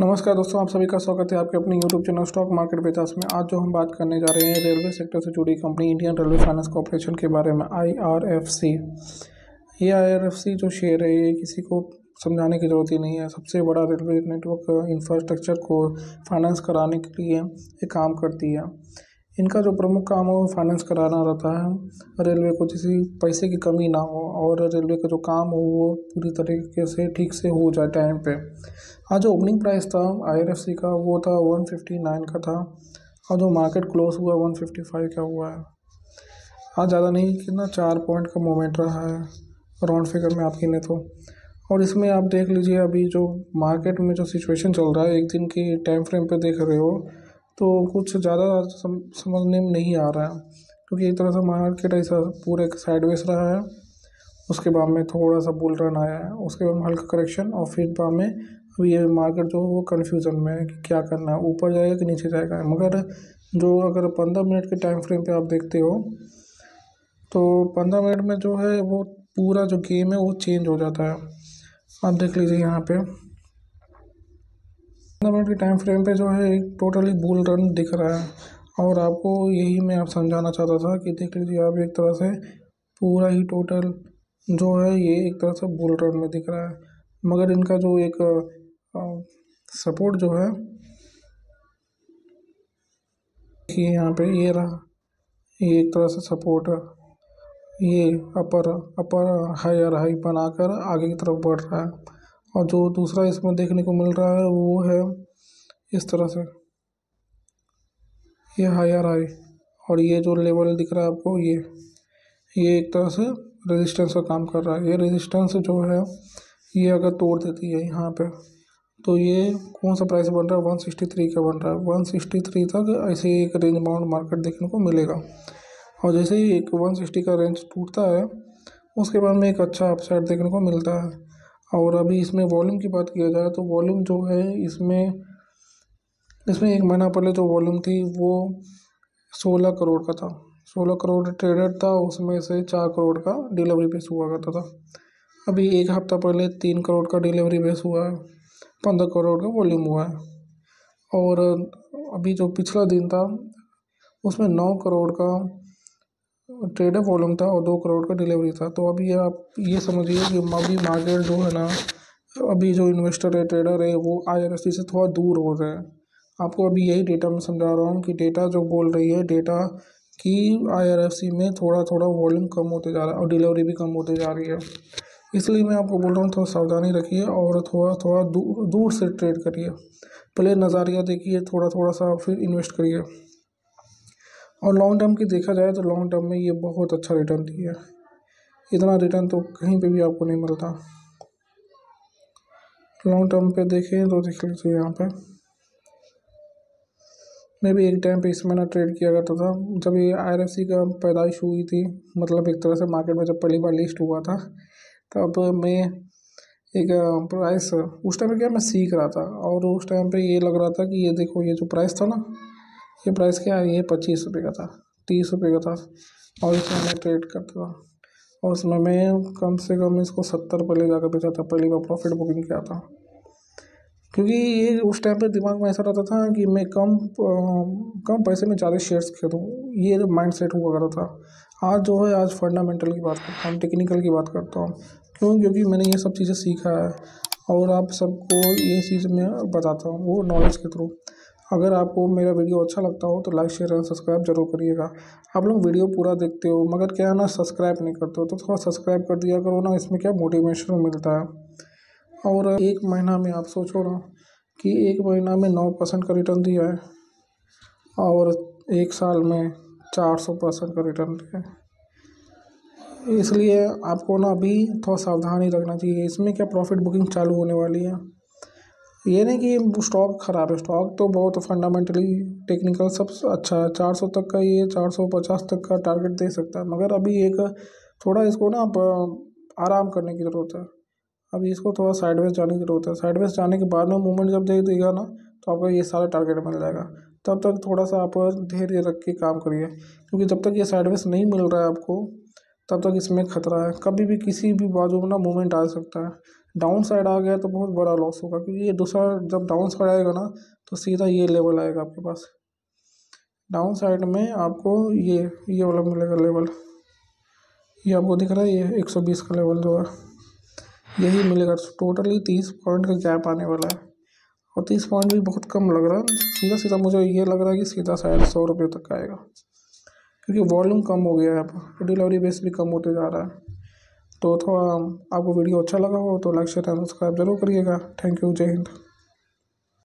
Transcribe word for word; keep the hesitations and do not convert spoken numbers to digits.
नमस्कार दोस्तों, आप सभी का स्वागत है आपके अपने YouTube channel stock market Vedas में। आज जो हम बात करने जा रहे हैं रेलवे सेक्टर से जुड़ी company Indian railway finance corporation के बारे में, आई आर एफ सी। ये आई आर एफ सी जो शेयर है ये किसी को समझाने की ज़रूरत ही नहीं है। सबसे बड़ा रेलवे नेटवर्क इंफ्रास्ट्रक्चर को फाइनेंस कराने के लिए ये काम करती है। इनका जो प्रमुख काम है वो फाइनेंस कराना रहता है रेलवे को, किसी पैसे की कमी ना हो और रेलवे का जो काम हो वो पूरी तरीके से ठीक से हो जाए टाइम पे। आज जो ओपनिंग प्राइस था आई आर एफ सी का वो था एक सौ उनसठ का था और जो मार्केट क्लोज हुआ एक सौ पचपन का हुआ है। आज ज़्यादा नहीं, कितना चार पॉइंट का मोमेंट रहा है राउंड फिगर में आपके ने तो। और इसमें आप देख लीजिए अभी जो मार्केट में जो सिचुएशन चल रहा है, एक दिन की टाइम फ्रेम पर देख रहे हो तो कुछ ज़्यादा सम, समझने में नहीं आ रहा है, क्योंकि एक तरह से मार्केट ऐसा पूरे साइडवेज रहा है। उसके बाद में थोड़ा सा बुल रन आया है, उसके बाद में हल्का करेक्शन और फिर बाद में अभी ये मार्केट जो वो कन्फ्यूज़न में है कि क्या करना है, ऊपर जाएगा कि नीचे जाएगा। मगर जो अगर पंद्रह मिनट के टाइम फ्रेम पे आप देखते हो तो पंद्रह मिनट में जो है वो पूरा जो गेम है वो चेंज हो जाता है। आप देख लीजिए यहाँ पर पंद्रह मिनट के टाइम फ्रेम पे जो है एक टोटली बुल रन दिख रहा है। और आपको यही मैं आप समझाना चाहता था कि देख लीजिए आप एक तरह से पूरा ही टोटल जो है ये एक तरह से बुल रन में दिख रहा है। मगर इनका जो एक आ, सपोर्ट जो है देखिए यहाँ पे ये रहा, ये एक तरह से सपोर्ट है, ये अपर अपर हायर हाई बनाकर आगे की तरफ बढ़ रहा है। और जो दूसरा इसमें देखने को मिल रहा है वो है इस तरह से ये हायर हाई, और ये जो लेवल दिख रहा है आपको ये ये एक तरह से रेजिस्टेंस का काम कर रहा है। ये रेजिस्टेंस जो है ये अगर तोड़ देती है यहाँ पे तो ये कौन सा प्राइस बन रहा है, एक सौ तिरसठ का बन रहा है। एक सौ तिरसठ तक ऐसे एक रेंज बाउंड मार्केट देखने को मिलेगा। और जैसे ही एक एक सौ साठ का रेंज टूटता है उसके बाद में एक अच्छा अपसाइड देखने को मिलता है। और अभी इसमें वॉल्यूम की बात किया जाए तो वॉल्यूम जो है इसमें इसमें एक महीना पहले जो वॉल्यूम थी वो सोलह करोड़ का था, सोलह करोड़ ट्रेडेड था, उसमें से चार करोड़ का डिलीवरी बेस हुआ करता था। अभी एक हफ्ता पहले तीन करोड़ का डिलीवरी बेस हुआ है, पंद्रह करोड़ का वॉल्यूम हुआ है। और अभी जो पिछला दिन था उसमें नौ करोड़ का ट्रेड वॉल्यूम था और दो करोड़ का डिलीवरी था। तो अभी आप ये समझिए कि अभी मार्केट जो है ना, अभी जो इन्वेस्टर है ट्रेडर है वो आई आर एफ सी से थोड़ा दूर हो रहे हैं। आपको अभी यही डेटा में समझा रहा हूँ कि डेटा जो बोल रही है डेटा कि आई आर एफ सी में थोड़ा थोड़ा वॉल्यूम कम होते जा रहा है और डिलीवरी भी कम होते जा रही है। इसलिए मैं आपको बोल रहा हूँ थोड़ा सावधानी रखिए और थोड़ा थोड़ा दूर दूर से ट्रेड करिए, पहले नज़ारिया देखिए, थोड़ा थोड़ा सा फिर इन्वेस्ट करिए। और लॉन्ग टर्म की देखा जाए तो लॉन्ग टर्म में ये बहुत अच्छा रिटर्न दिया है, इतना रिटर्न तो कहीं पे भी आपको नहीं मिलता। लॉन्ग टर्म पे देखें तो देख लीजिए यहाँ पे मैं भी एक टाइम पे इसमें ना ट्रेड किया करता था जब ये आई आर एफ सी का पैदाइश हुई थी, मतलब एक तरह से मार्केट में जब पहली बार लिस्ट हुआ था तब मैं एक प्राइस उस टाइम पर क्या मैं सीख रहा था। और उस टाइम पर ये लग रहा था कि ये देखो ये जो प्राइस था ना, ये प्राइस क्या है, ये पच्चीस रुपये का था, तीस रुपये का था। और इसमें मैं ट्रेड करता था और उसमें मैं कम से कम इसको सत्तर पर ले जाकर बेचा था, पहली बार प्रॉफिट बुकिंग किया था। क्योंकि ये उस टाइम पे दिमाग में ऐसा रहता था कि मैं कम कम पैसे में ज़्यादा शेयर्स खरीदूँ, ये माइंड सेट हुआ करता था। आज जो है आज फंडामेंटल की बात करता हूँ, टेक्निकल की बात करता हूँ, क्यों, क्योंकि मैंने ये सब चीज़ें सीखा है और आप सबको ये चीज़ मैं बताता हूँ वो नॉलेज के थ्रू। अगर आपको मेरा वीडियो अच्छा लगता हो तो लाइक शेयर एंड सब्सक्राइब जरूर करिएगा। आप लोग वीडियो पूरा देखते हो मगर क्या है ना सब्सक्राइब नहीं करते हो, तो थोड़ा सब्सक्राइब कर दिया करो ना, इसमें क्या मोटिवेशन मिलता है। और एक महीना में आप सोचो ना कि एक महीना में नौ परसेंट का रिटर्न दिया है और एक साल में चार सौ परसेंट का रिटर्न दिया है। इसलिए आपको ना अभी थोड़ा सावधानी रखना चाहिए। इसमें क्या प्रॉफिट बुकिंग चालू होने वाली है, ये नहीं कि स्टॉक ख़राब है, स्टॉक तो बहुत फंडामेंटली टेक्निकल सब अच्छा है। चार सौ तक का ये चार सौ पचास तक का टारगेट दे सकता है, मगर अभी एक थोड़ा इसको ना आप आराम करने की ज़रूरत है, अभी इसको थोड़ा साइडवेज जाने की ज़रूरत है। साइडवेज जाने के बाद में मूवमेंट जब दे देगा ना तो आपका ये सारा टारगेट मिल जाएगा। तब तक थोड़ा सा आप धैर्य रख के काम करिए, क्योंकि जब तक ये साइडवेज नहीं मिल रहा है आपको तब तक इसमें खतरा है, कभी भी किसी भी बाजू में ना मूवमेंट आ सकता है। डाउन साइड आ गया तो बहुत बड़ा लॉस होगा, क्योंकि ये दूसरा जब डाउन साइड आएगा ना तो सीधा ये लेवल आएगा आपके पास। डाउन साइड में आपको ये ये वाला मिलेगा लेवल, ये आपको दिख रहा है, ये एक सौ बीस का लेवल जो है यही मिलेगा। टोटली तीस पॉइंट का गैप आने वाला है, और तीस पॉइंट भी बहुत कम लग रहा है। सीधा सीधा मुझे ये लग रहा है कि सीधा शायद सौ रुपये तक आएगा, क्योंकि वॉल्यूम कम हो गया है, आपका डिलीवरी बेस भी कम होते जा रहा है। तो थोड़ा आपको वीडियो अच्छा लगा हो तो लाइक शेयर एंड सब्सक्राइब जरूर करिएगा। थैंक यू, जय हिंद।